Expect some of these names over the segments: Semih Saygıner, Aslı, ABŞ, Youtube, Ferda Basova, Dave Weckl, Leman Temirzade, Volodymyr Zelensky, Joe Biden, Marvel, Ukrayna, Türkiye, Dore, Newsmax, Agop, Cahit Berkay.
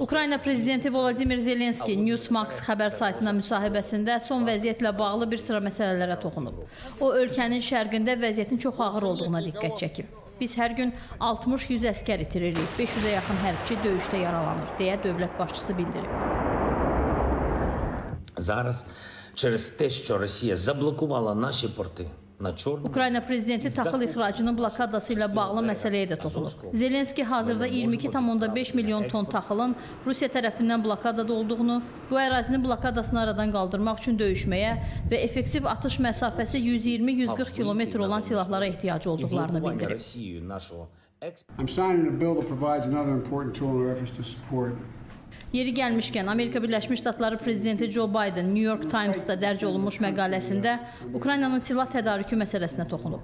Ukrayna prezidenti Volodymyr Zelensky Newsmax xəbər saytına müsahibəsində son vəziyyətlə bağlı bir sıra məsələlərə toxunub. O, ölkənin şərqində vəziyyətin çox ağır olduğuna diqqət çəkib. Biz hər gün 60-100 əskər itiririk, 500-ə yaxın hərbçi döyüşdə yaralanır, deyə dövlət başçısı bildirib. Ukrayna prezidenti taxıl ixracının blokadası ilə bağlı məsələyə də toxunub. Zelenski hazırda 22,5 milyon ton taxılın Rusiya tərəfindən blokadada olduğunu, bu ərazini blokadasını aradan qaldırmaq üçün döyüşməyə və effektiv atış məsafəsi 120-140 kilometr olan silahlara ehtiyacı olduqlarını bildirib. Yeri gəlmişkən, Amerika Birləşmiş Ştatları prezidenti Joe Biden New York Times'da dərc olunmuş məqaləsində Ukraynanın silah tədarükü məsələsinə toxunub.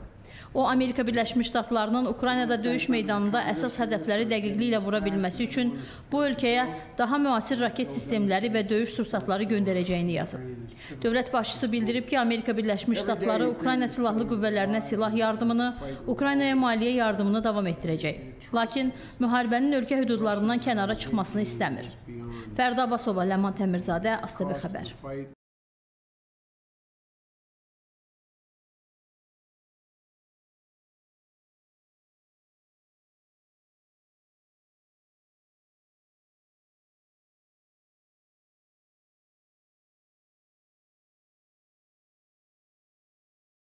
O, Amerika Birləşmiş Ştatlarının Ukraynada döyüş meydanında əsas hədəfləri dəqiqliklə vura bilməsi üçün bu ölkəyə daha müasir raket sistemləri və döyüş sursatları göndərəcəyini yazıb. Dövlət başçısı bildirib ki, Amerika Birləşmiş Ştatları Ukrayna silahlı qüvvələrinə silah yardımını, Ukraynaya maliyyə yardımını davam etdirəcək. Lakin müharibənin ölkə hüdudlarından kənara çıxmasını istəmir. Ferda Basova, Leman Temirzade, Aslı xəbər.